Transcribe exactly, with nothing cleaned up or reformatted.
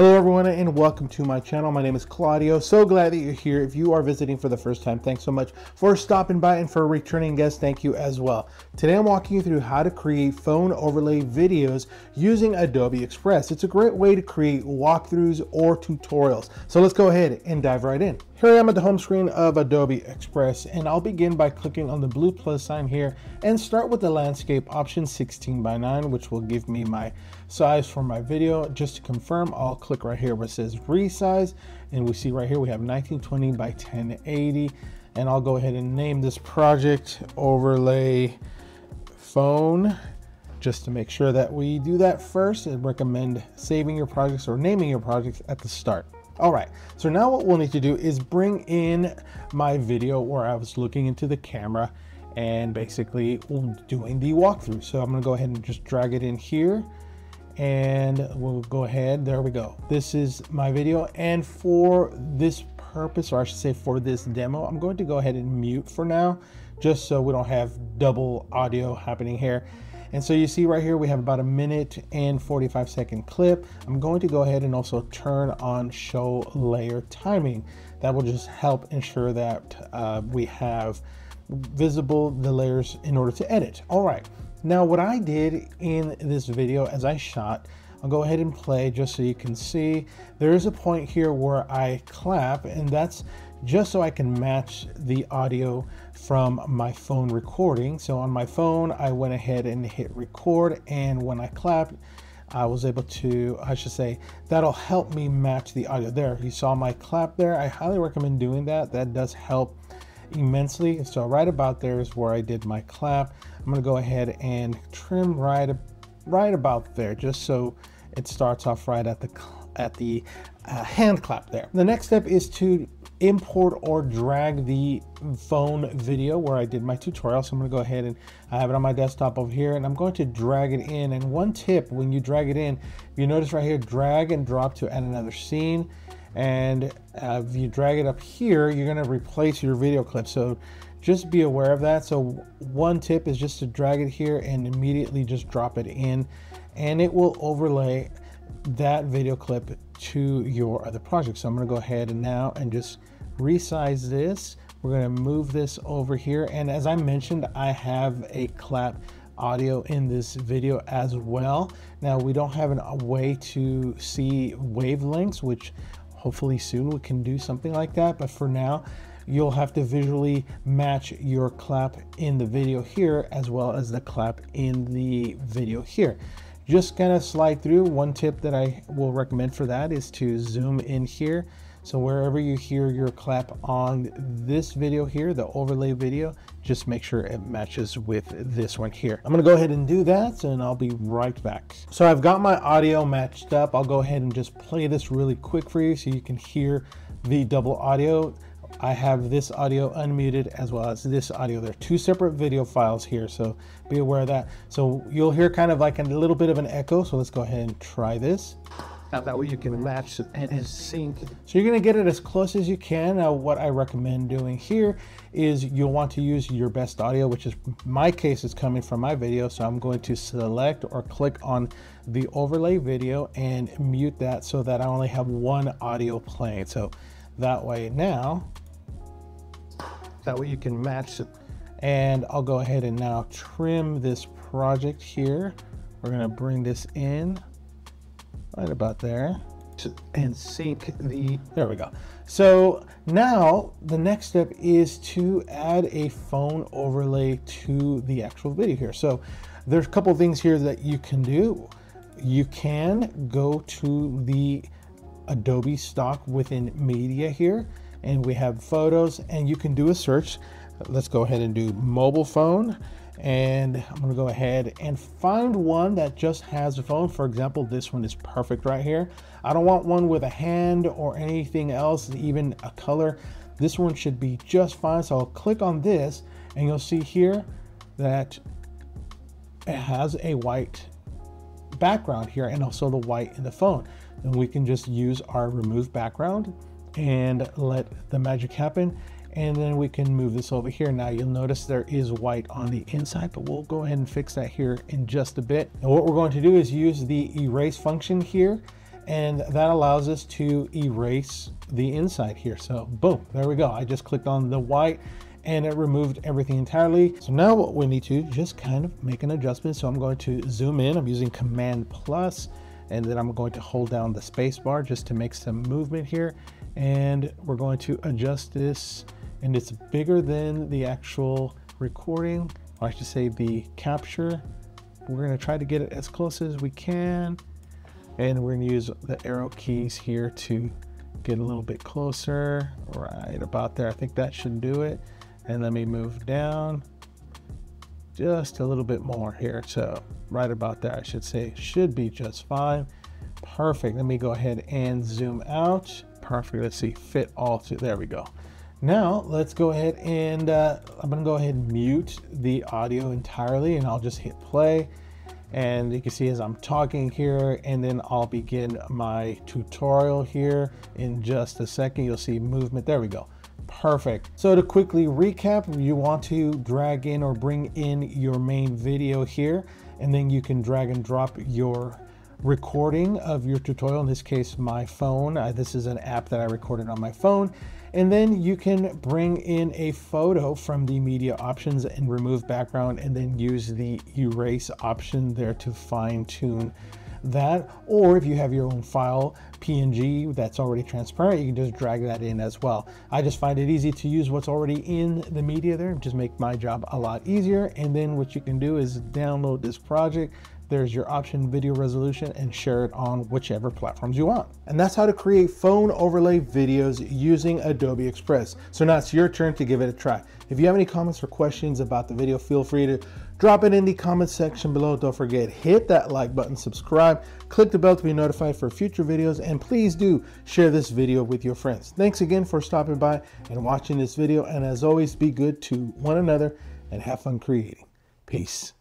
Hello everyone and welcome to my channel. My name is Claudio. So glad that you're here. If you are visiting for the first time, thanks so much for stopping by, and for returning guests, thank you as well. Today I'm walking you through how to create phone overlay videos using Adobe Express. It's a great way to create walkthroughs or tutorials. So let's go ahead and dive right in. Here I am at the home screen of Adobe Express, and I'll begin by clicking on the blue plus sign here and start with the landscape option sixteen by nine, which will give me my size for my video. Just to confirm, I'll click right here where it says resize, and we see right here we have nineteen twenty by ten eighty, and I'll go ahead and name this project Overlay Phone. Just to make sure that we do that first, I'd recommend saving your projects or naming your projects at the start. All right, so now what we'll need to do is bring in my video where I was looking into the camera and basically doing the walkthrough. So I'm gonna go ahead and just drag it in here, and we'll go ahead, there we go. This is my video, and for this purpose, or I should say for this demo, I'm going to go ahead and mute for now, just so we don't have double audio happening here. And so you see right here, we have about a minute and forty-five second clip. I'm going to go ahead and also turn on show layer timing. That will just help ensure that uh, we have visible the layers in order to edit. All right, now what I did in this video as I shot, I'll go ahead and play just so you can see. There is a point here where I clap, and that's just so I can match the audio from my phone recording. So on my phone, I went ahead and hit record, and when I clapped, I was able to, I should say, that'll help me match the audio there. You saw my clap there. I highly recommend doing that. That does help immensely. So right about there is where I did my clap. I'm gonna go ahead and trim right, right about there, just so it starts off right at the at the uh, hand clap there. The next step is to import or drag the phone video where I did my tutorial. So I'm gonna go ahead and I have it on my desktop over here, and I'm going to drag it in. And one tip, when you drag it in, you notice right here, drag and drop to add another scene. And uh, if you drag it up here, you're gonna replace your video clip. So just be aware of that. So one tip is just to drag it here and immediately just drop it in, and it will overlay that video clip to your other project. So I'm gonna go ahead and now and just resize this. We're gonna move this over here. And as I mentioned, I have a clap audio in this video as well. Now we don't have an, a way to see wavelengths, which hopefully soon we can do something like that. But for now, you'll have to visually match your clap in the video here as well as the clap in the video here. Just kind of slide through. One tip that I will recommend for that is to zoom in here. So wherever you hear your clap on this video here, the overlay video, just make sure it matches with this one here. I'm gonna go ahead and do that, and I'll be right back. So I've got my audio matched up. I'll go ahead and just play this really quick for you so you can hear the double audio. I have this audio unmuted as well as this audio. They're two separate video files here, so be aware of that. So you'll hear kind of like a little bit of an echo. So let's go ahead and try this. Now that way you can match and sync. So you're gonna get it as close as you can. Now what I recommend doing here is you'll want to use your best audio, which is, my case is coming from my video. So I'm going to select or click on the overlay video and mute that so that I only have one audio playing. So that way now, that way you can match it. And I'll go ahead and now trim this project here. We're gonna bring this in right about there and sync the, there we go. So now the next step is to add a phone overlay to the actual video here. So there's a couple things here that you can do. You can go to the Adobe stock within media here, and we have photos, and you can do a search. Let's go ahead and do mobile phone, and I'm gonna go ahead and find one that just has a phone. For example, this one is perfect right here. I don't want one with a hand or anything else, even a color. This one should be just fine. So I'll click on this, and you'll see here that it has a white background here, and also the white in the phone. And we can just use our remove background and let the magic happen, and then we can move this over here. Now you'll notice there is white on the inside, but we'll go ahead and fix that here in just a bit. And what we're going to do is use the erase function here, and that allows us to erase the inside here. So boom, there we go. I just clicked on the white and it removed everything entirely. So now what we need to just kind of make an adjustment. So I'm going to zoom in. I'm using Command plus, and then I'm going to hold down the space bar just to make some movement here. And we're going to adjust this, and it's bigger than the actual recording, or I should say the capture. We're going to try to get it as close as we can. And we're going to use the arrow keys here to get a little bit closer, right about there. I think that should do it. And let me move down just a little bit more here. So right about there, I should say, should be just fine. Perfect. Let me go ahead and zoom out. Perfect. Let's see, fit all to, there we go. Now let's go ahead and uh, I'm gonna go ahead and mute the audio entirely, and I'll just hit play. And you can see as I'm talking here, and then I'll begin my tutorial here in just a second. You'll see movement. There we go. Perfect. So to quickly recap, you want to drag in or bring in your main video here, and then you can drag and drop your recording of your tutorial, in this case my phone. I, this is an app that I recorded on my phone. And then you can bring in a photo from the media options and remove background, and then use the erase option there to fine tune that. Or if you have your own file P N G that's already transparent, you can just drag that in as well. I just find it easy to use what's already in the media there, just make my job a lot easier. And then what you can do is download this project. There's your option video resolution, and share it on whichever platforms you want. And that's how to create phone overlay videos using Adobe Express. So now it's your turn to give it a try. If you have any comments or questions about the video, feel free to drop it in the comment section below. Don't forget, hit that like button, subscribe, click the bell to be notified for future videos, and please do share this video with your friends. Thanks again for stopping by and watching this video. And as always, be good to one another and have fun creating. Peace.